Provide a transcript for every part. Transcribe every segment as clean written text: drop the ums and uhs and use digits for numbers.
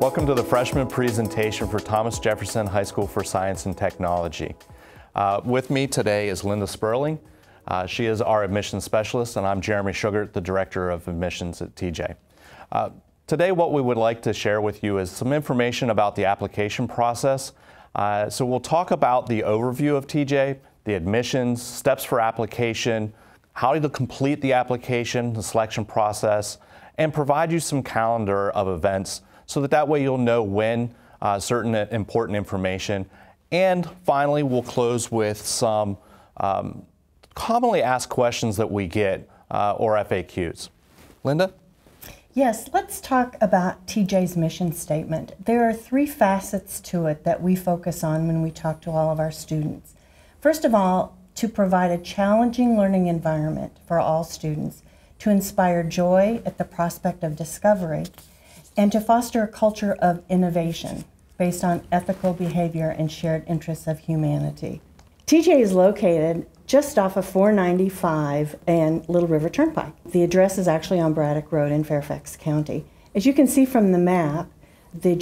Welcome to the freshman presentation for Thomas Jefferson High School for Science and Technology. With me today is Linda Sperling. She is our admissions specialist, and I'm Jeremy Sugar, the Director of Admissions at TJ. Today what we would like to share with you is some information about the application process. So we'll talk about the overview of TJ, the admissions, steps for application, how to complete the application, the selection process, and provide you some calendar of events so that way you'll know when certain important information. And finally, we'll close with some commonly asked questions that we get or FAQs. Linda? Yes, let's talk about TJ's mission statement. There are three facets to it that we focus on when we talk to all of our students. First of all, to provide a challenging learning environment for all students, to inspire joy at the prospect of discovery, and to foster a culture of innovation based on ethical behavior and shared interests of humanity. TJ is located just off of 495 and Little River Turnpike. The address is actually on Braddock Road in Fairfax County. As you can see from the map, the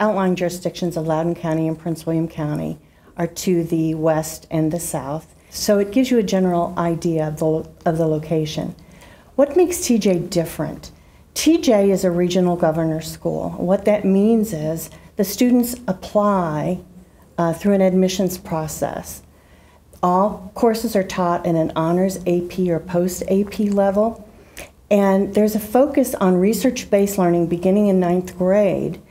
outlying jurisdictions of Loudoun County and Prince William County are to the west and the south, so it gives you a general idea of the location. What makes TJ different? TJ is a regional governor school. What that means is the students apply through an admissions process. All courses are taught in an honors AP or post-AP level, and there's a focus on research-based learning beginning in 9th grade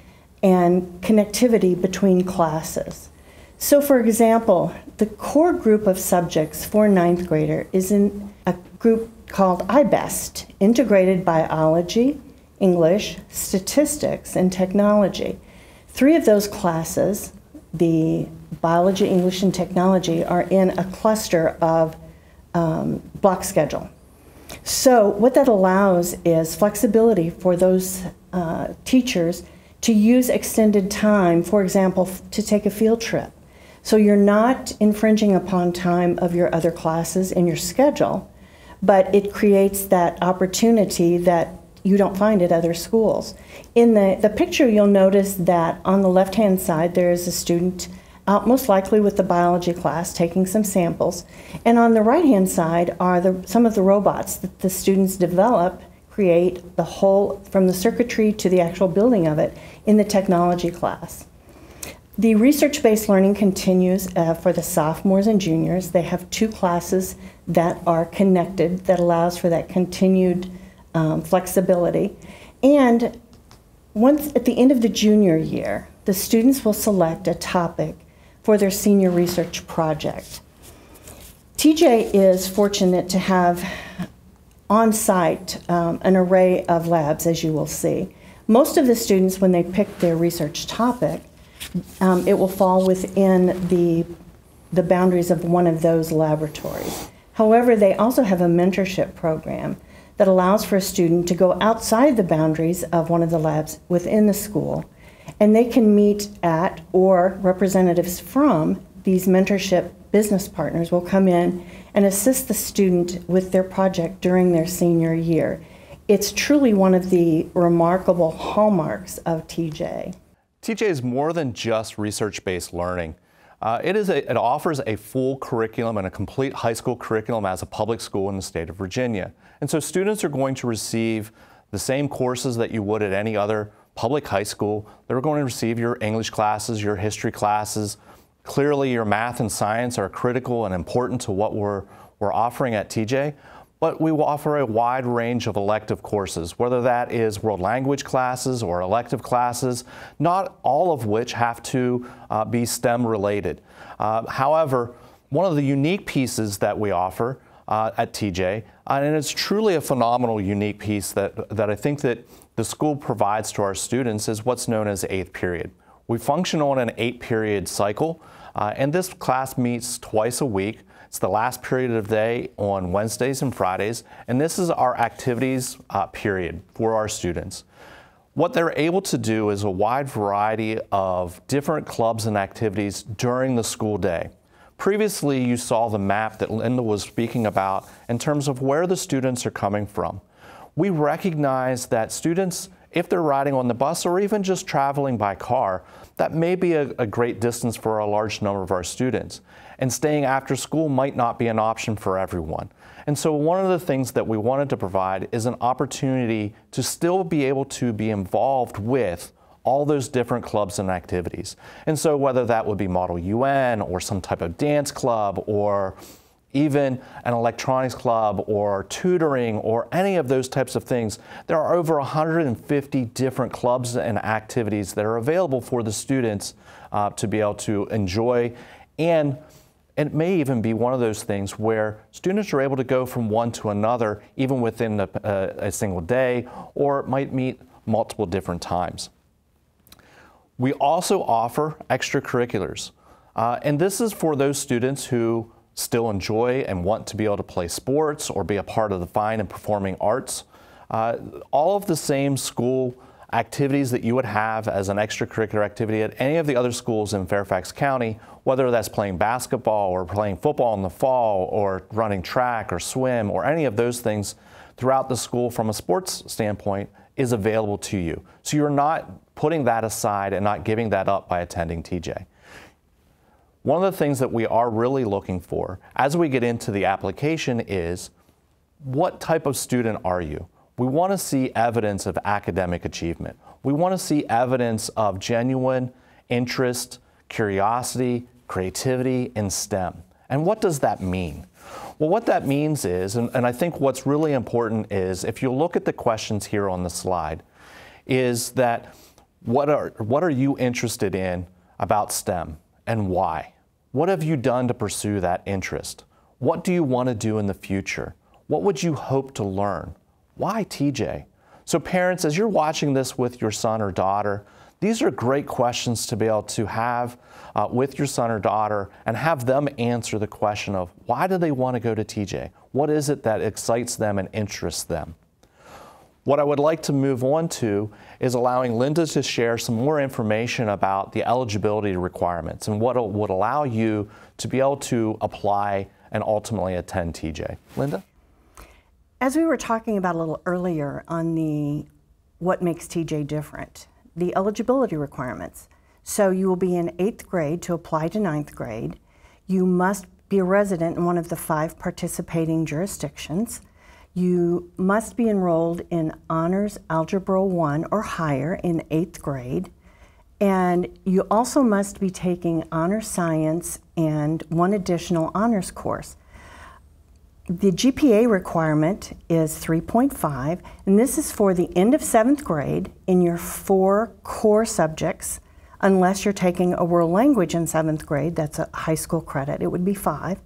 and connectivity between classes. So for example, the core group of subjects for 9th grader is in a group called IBEST, Integrated Biology, English, Statistics, and Technology. Three of those classes, the Biology, English, and Technology, are in a cluster of block schedule. So what that allows is flexibility for those teachers to use extended time, for example, to take a field trip. So you're not infringing upon time of your other classes in your schedule, but it creates that opportunity that you don't find at other schools. In the picture, you'll notice that on the left-hand side, there is a student out most likely with the biology class taking some samples. And on the right-hand side are some of the robots that the students develop, create the whole, from the circuitry to the actual building of it, in the technology class. The research-based learning continues for the sophomores and juniors. They have two classes that are connected that allows for that continued flexibility. And once at the end of the junior year, the students will select a topic for their senior research project. TJ is fortunate to have on-site an array of labs, as you will see. Most of the students, when they pick their research topic, it will fall within the boundaries of one of those laboratories. However, they also have a mentorship program that allows for a student to go outside the boundaries of one of the labs within the school, and they can meet at, or representatives from, these mentorship business partners will come in and assist the student with their project during their senior year. It's truly one of the remarkable hallmarks of TJ. TJ is more than just research-based learning. It offers a full curriculum and a complete high school curriculum as a public school in the state of Virginia. And so students are going to receive the same courses that you would at any other public high school. They're going to receive your English classes, your history classes. Clearly, your math and science are critical and important to what we're offering at TJ. But we will offer a wide range of elective courses, whether that is world language classes or elective classes, not all of which have to be STEM related. However, one of the unique pieces that we offer at TJ, and it's truly a phenomenal unique piece that I think that the school provides to our students, is what's known as 8th period. We function on an 8-period cycle, and this class meets twice a week. It's the last period of the day on Wednesdays and Fridays, and this is our activities period for our students. What they're able to do is a wide variety of different clubs and activities during the school day. Previously, you saw the map that Linda was speaking about in terms of where the students are coming from. We recognize that students if they're riding on the bus or even just traveling by car, that may be a great distance for a large number of our students. And staying after school might not be an option for everyone. And so one of the things that we wanted to provide is an opportunity to still be able to be involved with all those different clubs and activities. And so whether that would be Model UN or some type of dance club or even an electronics club or tutoring or any of those types of things, there are over 150 different clubs and activities that are available for the students to be able to enjoy. And it may even be one of those things where students are able to go from one to another, even within a single day, or it might meet multiple different times. We also offer extracurriculars, and this is for those students who still enjoy and want to be able to play sports or be a part of the fine and performing arts. All of the same school activities that you would have as an extracurricular activity at any of the other schools in Fairfax County, whether that's playing basketball or playing football in the fall or running track or swim or any of those things throughout the school from a sports standpoint, is available to you. So you're not putting that aside and not giving that up by attending TJ. One of the things that we are really looking for as we get into the application is, what type of student are you? We want to see evidence of academic achievement. We want to see evidence of genuine interest, curiosity, creativity in STEM. And what does that mean? Well, what that means is, and I think what's really important is, if you look at the questions here on the slide, is that what are you interested in about STEM and why? What have you done to pursue that interest? What do you want to do in the future? What would you hope to learn? Why TJ? So parents, as you're watching this with your son or daughter, these are great questions to be able to have with your son or daughter and have them answer the question of, why do they want to go to TJ? What is it that excites them and interests them? What I would like to move on to is allowing Linda to share some more information about the eligibility requirements and what would allow you to be able to apply and ultimately attend TJ. Linda? As we were talking about a little earlier on the what makes TJ different, the eligibility requirements. So you will be in 8th grade to apply to 9th grade. You must be a resident in one of the 5 participating jurisdictions. You must be enrolled in Honors Algebra 1 or higher in 8th grade. And you also must be taking Honor Science and one additional honors course. The GPA requirement is 3.5, and this is for the end of 7th grade in your 4 core subjects, unless you're taking a world language in 7th grade, that's a high school credit, it would be 5.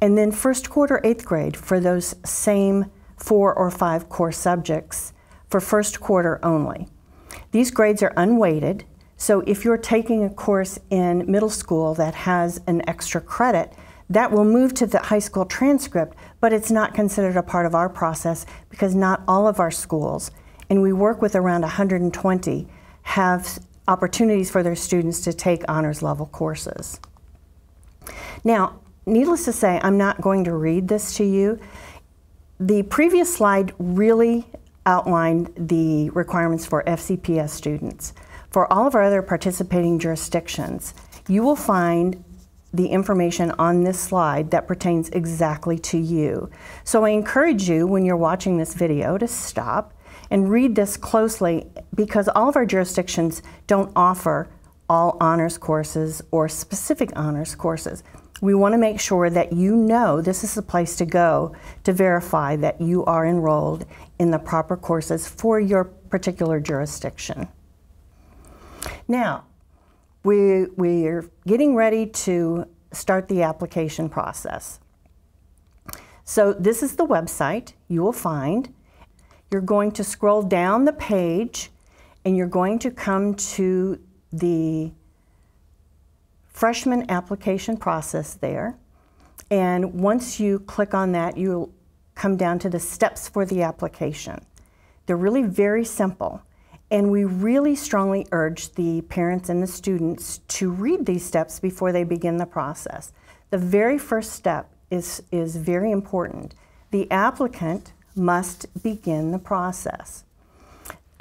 And then first quarter 8th grade for those same 4 or 5 core subjects for first quarter only. These grades are unweighted, so if you're taking a course in middle school that has an extra credit, that will move to the high school transcript, but it's not considered a part of our process because not all of our schools, and we work with around 120, have opportunities for their students to take honors level courses. Now, needless to say, I'm not going to read this to you. The previous slide really outlined the requirements for FCPS students. For all of our other participating jurisdictions, you will find the information on this slide that pertains exactly to you. So I encourage you, when you're watching this video, to stop and read this closely, because all of our jurisdictions don't offer all honors courses or specific honors courses. We want to make sure that you know this is the place to go to verify that you are enrolled in the proper courses for your particular jurisdiction. Now, we're getting ready to start the application process. So this is the website you will find. You're going to scroll down the page and you're going to come to the freshman application process there. And once you click on that, you'll come down to the steps for the application. They're really very simple. And we really strongly urge the parents and the students to read these steps before they begin the process. The very first step is very important. The applicant must begin the process.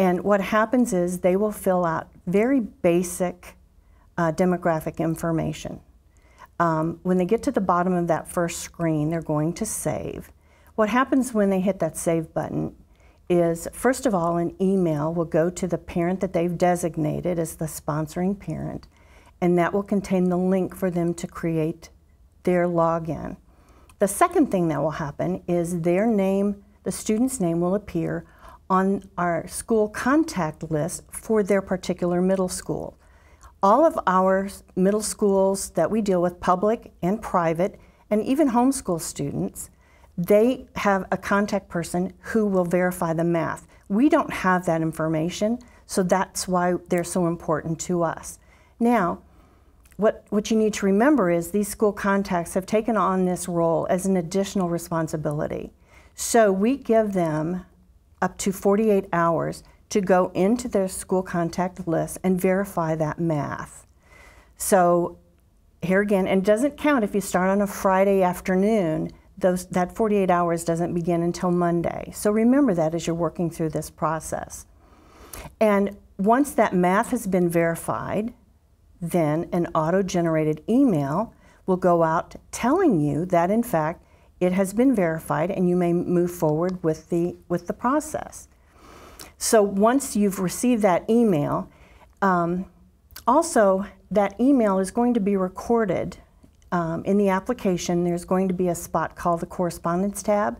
And what happens is they will fill out very basic demographic information. When they get to the bottom of that first screen, they're going to save. What happens when they hit that save button is, first of all, an email will go to the parent that they've designated as the sponsoring parent, and that will contain the link for them to create their login. The second thing that will happen is their name, the student's name, will appear on our school contact list for their particular middle school. All of our middle schools that we deal with, public and private, and even homeschool students, they have a contact person who will verify the math. We don't have that information, so that's why they're so important to us. Now, what you need to remember is these school contacts have taken on this role as an additional responsibility. So we give them up to 48 hours to go into their school contact list and verify that math. So here again, and it doesn't count if you start on a Friday afternoon, that 48 hours doesn't begin until Monday. So remember that as you're working through this process. And once that math has been verified, then an auto-generated email will go out telling you that, in fact, it has been verified and you may move forward with the process. So once you've received that email, also that email is going to be recorded in the application. There's going to be a spot called the correspondence tab.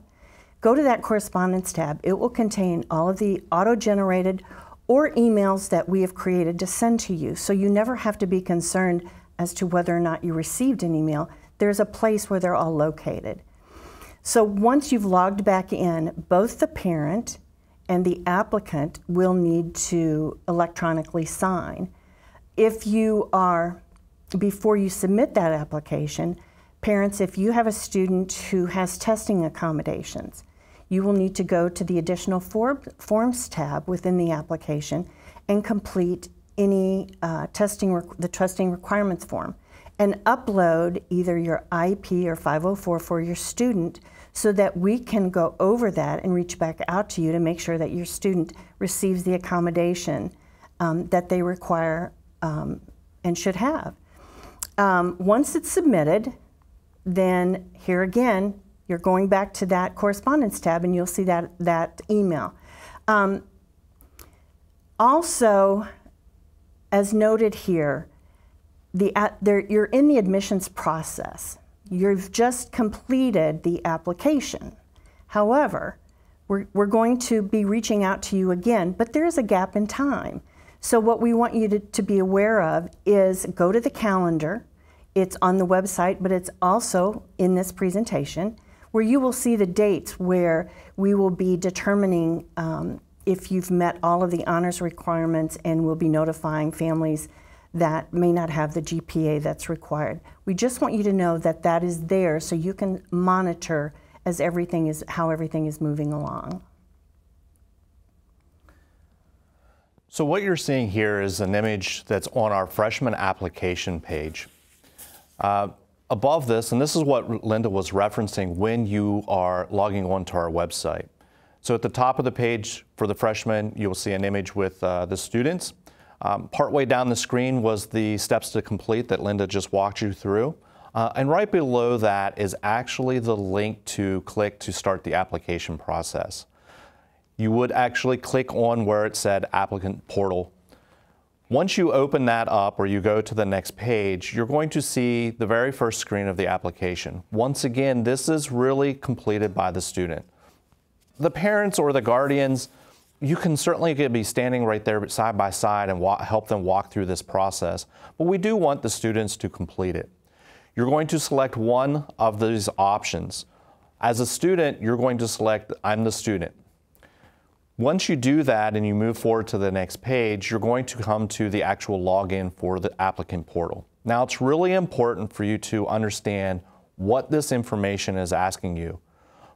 Go to that correspondence tab. It will contain all of the auto-generated or emails that we have created to send to you. So you never have to be concerned as to whether or not you received an email. There's a place where they're all located. So once you've logged back in, both the parent and the applicant will need to electronically sign. If you are, before you submit that application, parents, if you have a student who has testing accommodations, you will need to go to the additional forms tab within the application and complete any testing requirements form, and upload either your IEP or 504 for your student so that we can go over that and reach back out to you to make sure that your student receives the accommodation that they require and should have. Once it's submitted, then here again, you're going back to that correspondence tab and you'll see that email. Also, as noted here, you're in the admissions process. You've just completed the application. However, we're going to be reaching out to you again, but there is a gap in time. So what we want you to be aware of is go to the calendar. It's on the website, but it's also in this presentation, where you will see the dates where we will be determining if you've met all of the honors requirements, and we'll be notifying families that may not have the GPA that's required. We just want you to know that that is there so you can monitor as how everything is moving along. So what you're seeing here is an image that's on our freshman application page. Above this, and this is what Linda was referencing when you are logging onto our website. So at the top of the page for the freshmen, you'll see an image with the students. Partway down the screen was the steps to complete that Linda just walked you through. And right below that is actually the link to click to start the application process. You would actually click on where it said applicant portal. Once you open that up or you go to the next page, you're going to see the very first screen of the application. Once again, this is really completed by the student. The parents or the guardians, you can certainly be standing right there side by side and help them walk through this process, but we do want the students to complete it. You're going to select one of these options. As a student, you're going to select I'm the student. Once you do that and you move forward to the next page, you're going to come to the actual login for the applicant portal. Now, it's really important for you to understand what this information is asking you.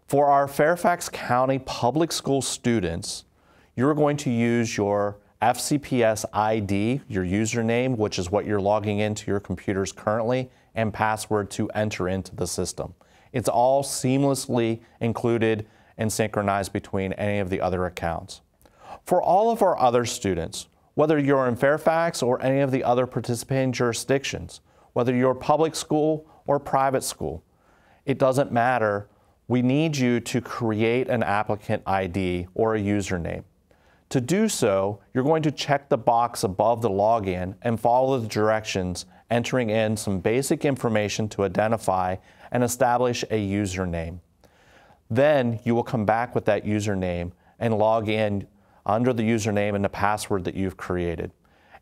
For our Fairfax County public school students, you're going to use your FCPS ID, your username, which is what you're logging into your computers currently, and password to enter into the system. It's all seamlessly included and synchronized between any of the other accounts. For all of our other students, whether you're in Fairfax or any of the other participating jurisdictions, whether you're public school or private school, it doesn't matter. We need you to create an applicant ID or a username. To do so, you're going to check the box above the login and follow the directions, entering in some basic information to identify and establish a username. Then you will come back with that username and log in under the username and the password that you've created.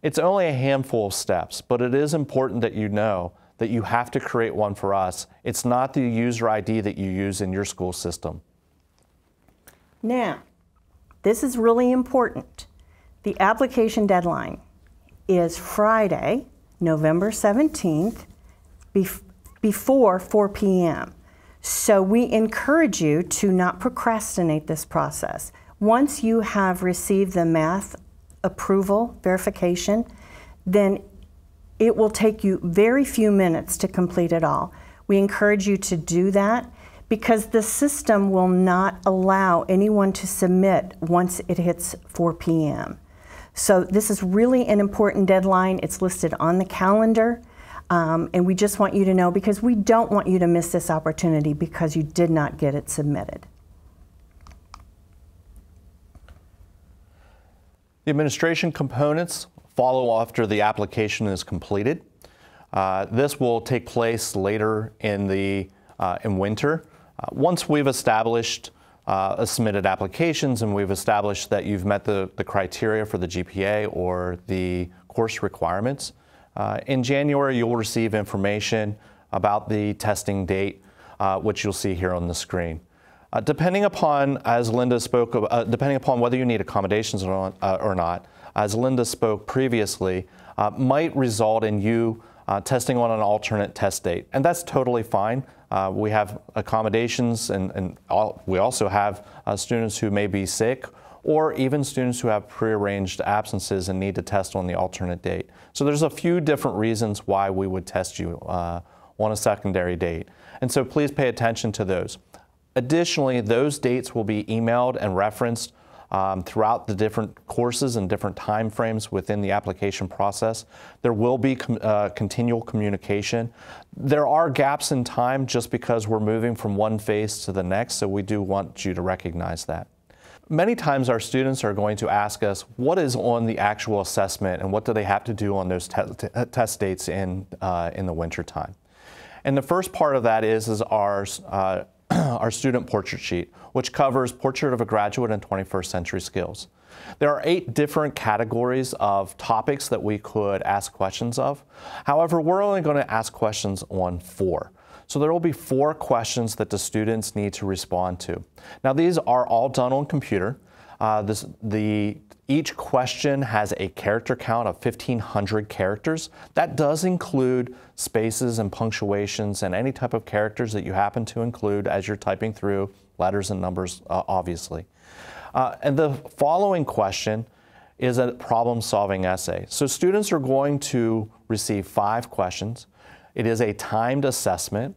It's only a handful of steps, but it is important that you know that you have to create one for us. It's not the user ID that you use in your school system. Now, this is really important. The application deadline is Friday, November 17th, before 4 p.m. So we encourage you to not procrastinate this process. Once you have received the math approval verification, then it will take you very few minutes to complete it all. We encourage you to do that because the system will not allow anyone to submit once it hits 4 p.m. So this is really an important deadline. It's listed on the calendar. And we just want you to know because we don't want you to miss this opportunity because you did not get it submitted. The administration components follow after the application is completed. This will take place later in the winter. Once we've established submitted applications and we've established that you've met the criteria for the GPA or the course requirements, in January, you'll receive information about the testing date, which you'll see here on the screen. Depending upon, as Linda spoke, depending upon whether you need accommodations or not, as Linda spoke previously, might result in you testing on an alternate test date. And that's totally fine. We have accommodations and we also have students who may be sick or even students who have prearranged absences and need to test on the alternate date. So there's a few different reasons why we would test you on a secondary date. And so please pay attention to those. Additionally, those dates will be emailed and referenced throughout the different courses and different time frames within the application process. There will be continual communication. There are gaps in time just because we're moving from one phase to the next, so we do want you to recognize that. Many times our students are going to ask us what is on the actual assessment and what do they have to do on those test dates in the winter time. And the first part of that is our student portrait sheet, which covers Portrait of a Graduate and 21st Century Skills. There are 8 different categories of topics that we could ask questions of. However, we're only going to ask questions on 4. So there will be 4 questions that the students need to respond to. Now these are all done on computer. Each question has a character count of 1,500 characters. That does include spaces and punctuations and any type of characters that you happen to include as you're typing through letters and numbers, obviously. And the following question is a problem-solving essay. So students are going to receive 5 questions. It is a timed assessment.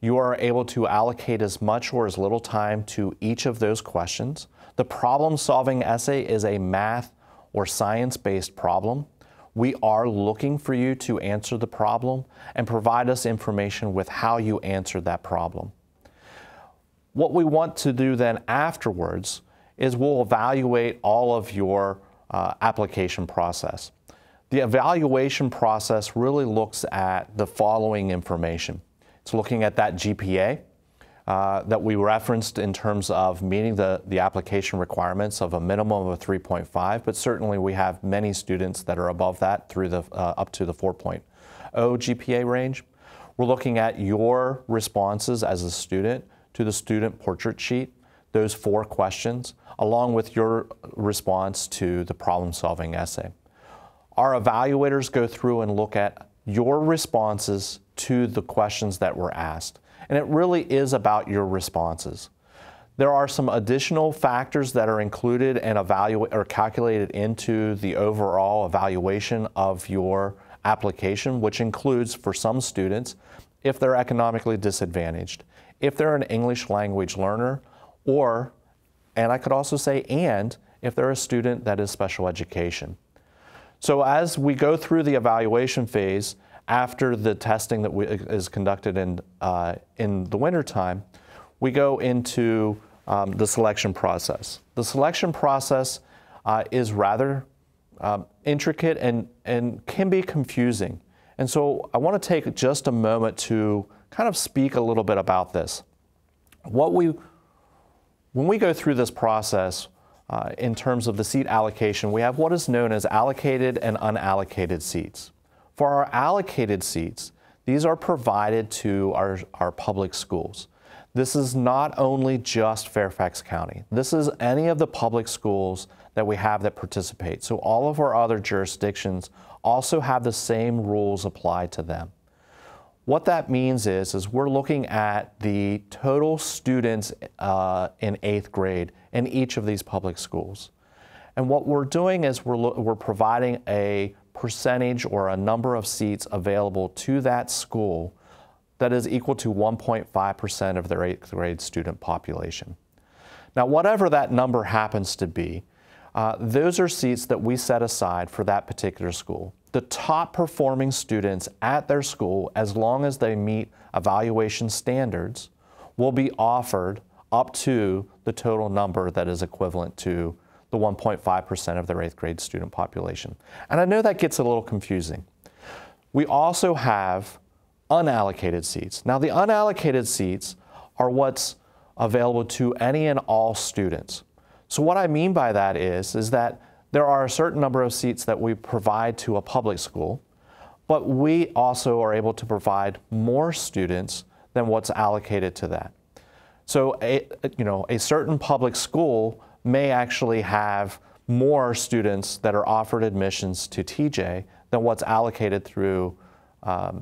You are able to allocate as much or as little time to each of those questions. The problem-solving essay is a math or science-based problem. We are looking for you to answer the problem and provide us information with how you answered that problem. What we want to do then afterwards is we'll evaluate all of your application process. The evaluation process really looks at the following information. It's looking at that GPA that we referenced in terms of meeting the application requirements of a minimum of a 3.5, but certainly we have many students that are above that through the up to the 4.0 GPA range. We're looking at your responses as a student to the student portrait sheet, those 4 questions, along with your response to the problem-solving essay. Our evaluators go through and look at your responses to the questions that were asked. And it really is about your responses. There are some additional factors that are included and calculated into the overall evaluation of your application, which includes, for some students, if they're economically disadvantaged, if they're an English language learner, or, and I could also say, and if they're a student that is special education. So as we go through the evaluation phase, after the testing that is conducted in the wintertime, we go into the selection process. The selection process is rather intricate and can be confusing. And so I want to take just a moment to kind of speak a little bit about this. When we go through this process in terms of the seat allocation, we have what is known as allocated and unallocated seats. For our allocated seats, these are provided to our public schools. This is not only just Fairfax County. This is any of the public schools that we have that participate. So all of our other jurisdictions also have the same rules applied to them. What that means is we're looking at the total students in 8th grade in each of these public schools. And what we're doing is we're providing a percentage or a number of seats available to that school that is equal to 1.5% of their 8th grade student population. Now, whatever that number happens to be, those are seats that we set aside for that particular school. The top performing students at their school, as long as they meet evaluation standards, will be offered up to the total number that is equivalent to the 1.5% of their 8th grade student population. And I know that gets a little confusing. We also have unallocated seats. Now, the unallocated seats are what's available to any and all students. So what I mean by that is that there are a certain number of seats that we provide to a public school, but we also are able to provide more students than what's allocated to that. So a certain public school may actually have more students that are offered admissions to TJ than what's allocated through that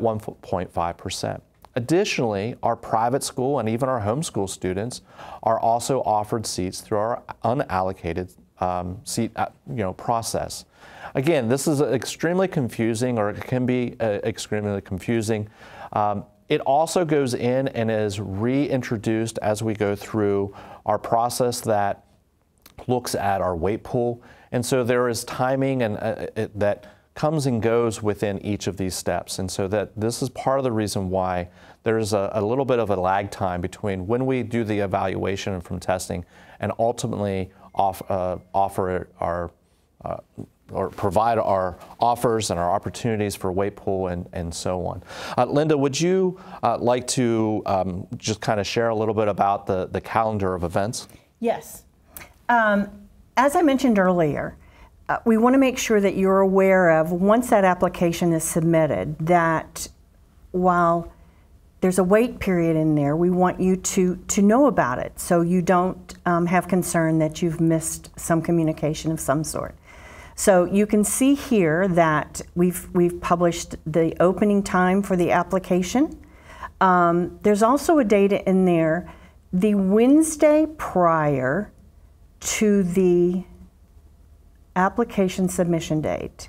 1.5%. Additionally, our private school and even our homeschool students are also offered seats through our unallocated seat process. Again, this is extremely confusing, or it can be extremely confusing. It also goes in and is reintroduced as we go through our process that looks at our weight pool. And so there is timing and that comes and goes within each of these steps. And so that this is part of the reason why there's a little bit of a lag time between when we do the evaluation from testing and ultimately offer or provide our offers and our opportunities for weight pool and so on. Linda, would you like to just kind of share a little bit about the calendar of events? Yes. As I mentioned earlier, we want to make sure that you're aware of, once that application is submitted, that while there's a wait period in there, we want you to know about it so you don't have concern that you've missed some communication of some sort. So you can see here that we've published the opening time for the application. There's also a date in there, the Wednesday prior to the application submission date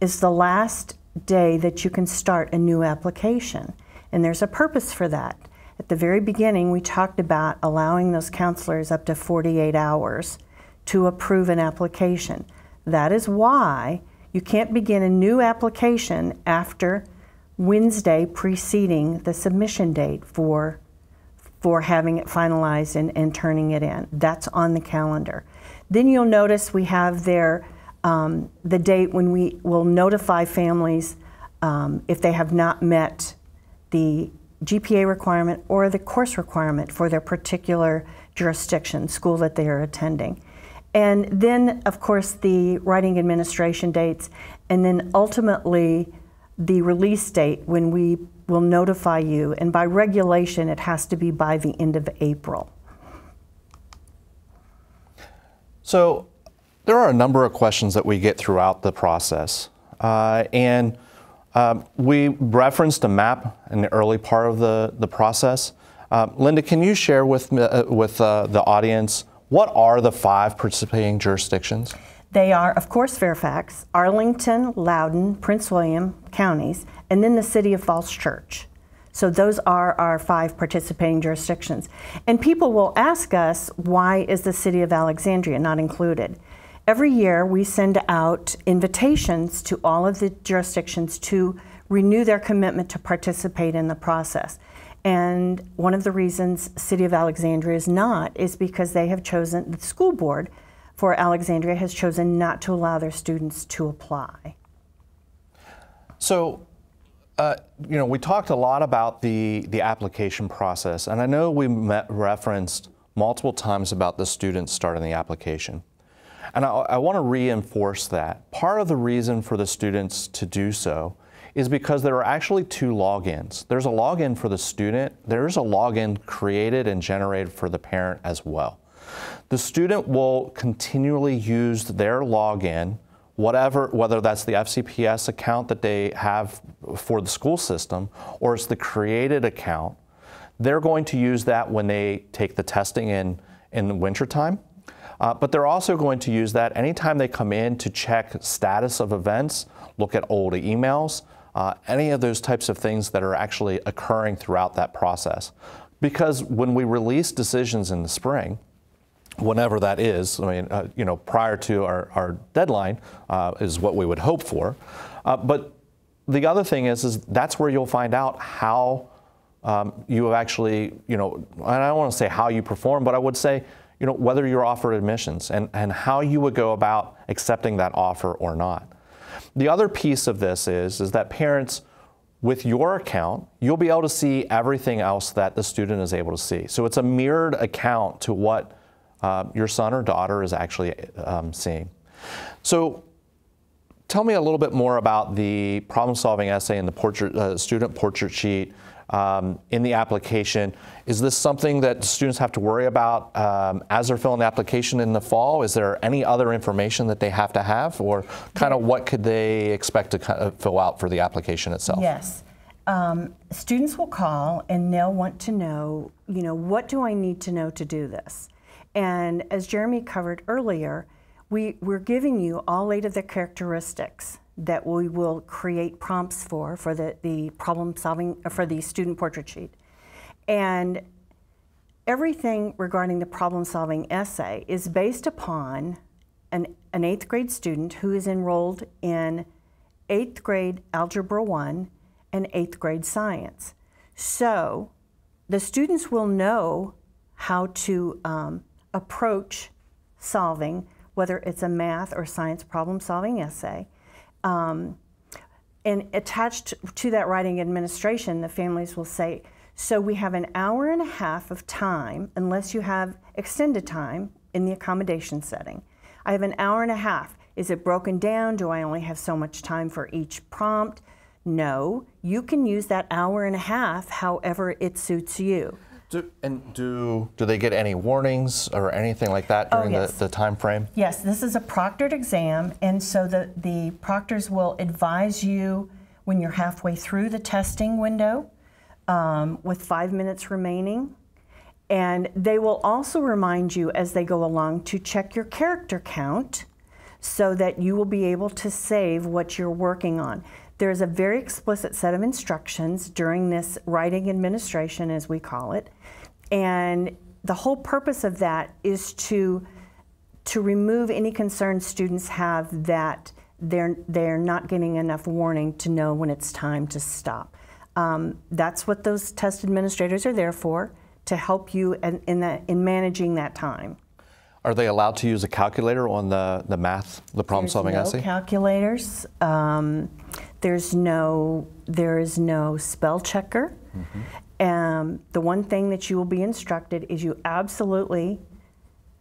is the last day that you can start a new application. And there's a purpose for that. At the very beginning, we talked about allowing those counselors up to 48 hours to approve an application. That is why you can't begin a new application after Wednesday preceding the submission date for having it finalized and turning it in. That's on the calendar. Then you'll notice we have there the date when we will notify families if they have not met the GPA requirement or the course requirement for their particular jurisdiction, school that they are attending. And then, of course, the writing administration dates, and then ultimately the release date when we will notify you. And by regulation, it has to be by the end of April. So there are a number of questions that we get throughout the process. We referenced a map in the early part of the process. Linda, can you share with me, the audience, what are the 5 participating jurisdictions? They are, of course, Fairfax, Arlington, Loudoun, Prince William counties, and then the city of Falls Church. So those are our 5 participating jurisdictions. And people will ask us, why is the city of Alexandria not included? Every year we send out invitations to all of the jurisdictions to renew their commitment to participate in the process. And one of the reasons City of Alexandria is not is because they have chosen, the school board for Alexandria has chosen not to allow their students to apply. So, you know, we talked a lot about the application process, and I know we referenced multiple times about the students starting the application. And I want to reinforce that. Part of the reason for the students to do so is because there are actually 2 logins. There's a login for the student. There's a login created and generated for the parent as well. The student will continually use their login, whether that's the FCPS account that they have for the school system or it's the created account. They're going to use that when they take the testing in the wintertime. But they're also going to use that anytime they come in to check status of events, look at old emails, any of those types of things that are actually occurring throughout that process. Because when we release decisions in the spring, whenever that is, I mean, you know, prior to our deadline is what we would hope for. But the other thing is that's where you'll find out how you have actually, you know, and I don't want to say how you perform, but I would say, you know, whether you're offered admissions and how you would go about accepting that offer or not. The other piece of this is that parents, with your account, you'll be able to see everything else that the student is able to see. So it's a mirrored account to what your son or daughter is actually seeing. So tell me a little bit more about the problem-solving essay and the portrait, student portrait sheet in the application. Is this something that students have to worry about as they're filling the application in the fall? Is there any other information that they have to have, or kind of what could they expect to kind of fill out for the application itself? Yes. Students will call and they'll want to know, you know, what do I need to know to do this? And as Jeremy covered earlier, we're giving you all 8 of the characteristics that we will create prompts for the problem solving, for the student portrait sheet. And everything regarding the problem solving essay is based upon an 8th grade student who is enrolled in 8th grade Algebra 1 and 8th grade Science. So the students will know how to approach solving, whether it's a math or science problem solving essay. And attached to that writing administration, the families will say, so we have an hour and a half of time, unless you have extended time in the accommodation setting. I have an hour and a half. Is it broken down? Do I only have so much time for each prompt? No, you can use that hour and a half however it suits you. Do they get any warnings or anything like that during the time frame? Yes, this is a proctored exam, and so the proctors will advise you when you're halfway through the testing window with 5 minutes remaining. And they will also remind you as they go along to check your character count so that you will be able to save what you're working on. There's a very explicit set of instructions during this writing administration, as we call it, and the whole purpose of that is to remove any concern students have that they're not getting enough warning to know when it's time to stop. That's what those test administrators are there for, to help you in managing that time. Are they allowed to use a calculator on the math, the problem-solving essay? There's no calculators. There is no spell checker. Mm-hmm. The one thing that you will be instructed is you absolutely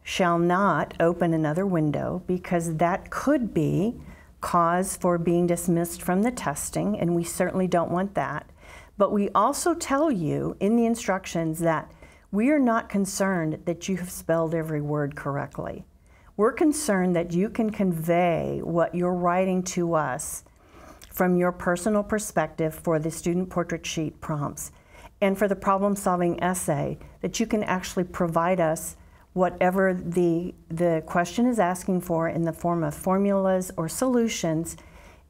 shall not open another window, because that could be cause for being dismissed from the testing, and we certainly don't want that. But we also tell you in the instructions that we are not concerned that you have spelled every word correctly. We're concerned that you can convey what you're writing to us from your personal perspective for the student portrait sheet prompts and for the problem-solving essay, that you can actually provide us whatever the question is asking for in the form of formulas or solutions,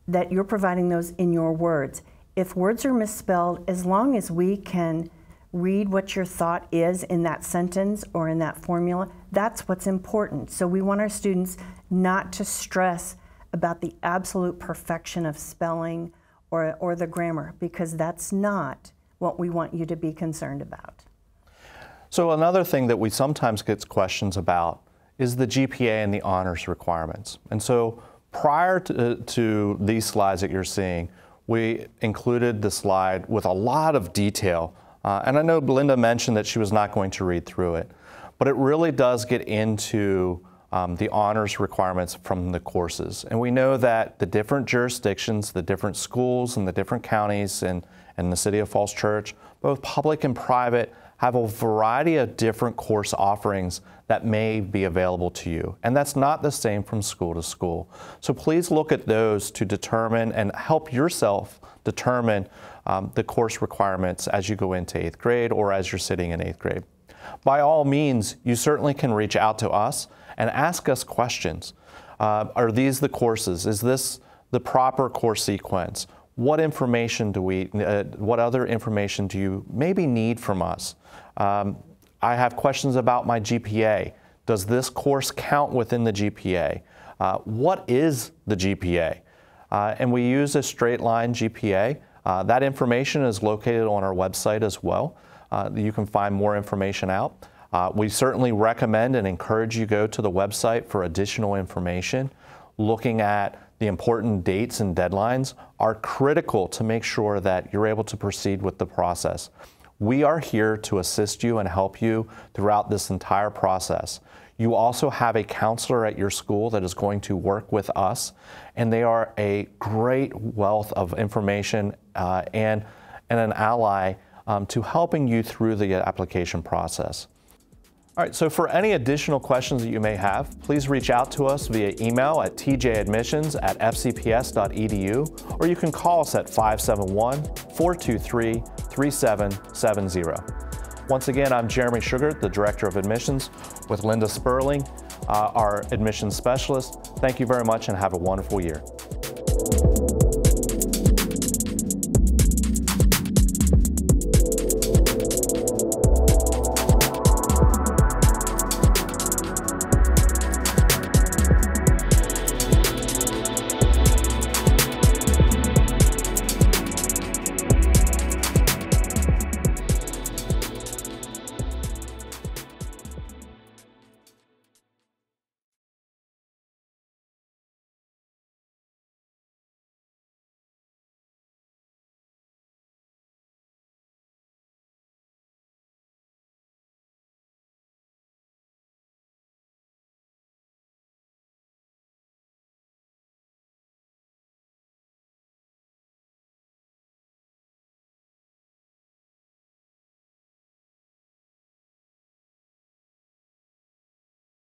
that you're providing those in your words. if words are misspelled, as long as we can read what your thought is in that sentence or in that formula, that's what's important. So we want our students not to stress about the absolute perfection of spelling or the grammar, because that's not what we want you to be concerned about. So another thing that we sometimes get questions about is the GPA and the honors requirements. And so prior to these slides that you're seeing, we included the slide with a lot of detail. And I know Linda mentioned that she was not going to read through it, but it really does get into the honors requirements from the courses. And we know that the different jurisdictions, the different schools, and the different counties and the city of Falls Church, both public and private, have a variety of different course offerings that may be available to you. And that's not the same from school to school. So please look at those to determine and help yourself determine the course requirements as you go into 8th grade or as you're sitting in 8th grade. By all means, you certainly can reach out to us and ask us questions. Are these the courses? Is this the proper course sequence? What information do we, what other information do you maybe need from us? I have questions about my GPA. Does this course count within the GPA? What is the GPA? And we use a straight line GPA. That information is located on our website as well. You can find more information out. We certainly recommend and encourage you go to the website for additional information. Looking at the important dates and deadlines are critical to make sure that you're able to proceed with the process. We are here to assist you and help you throughout this entire process. You also have a counselor at your school that is going to work with us, and they are a great wealth of information and an ally to helping you through the application process. All right, so for any additional questions that you may have, please reach out to us via email at tjadmissions@fcps.edu, or you can call us at 571-423-3770. Once again, I'm Jeremy Sugar, the Director of Admissions, with Linda Sperling, our admissions specialist. Thank you very much and have a wonderful year.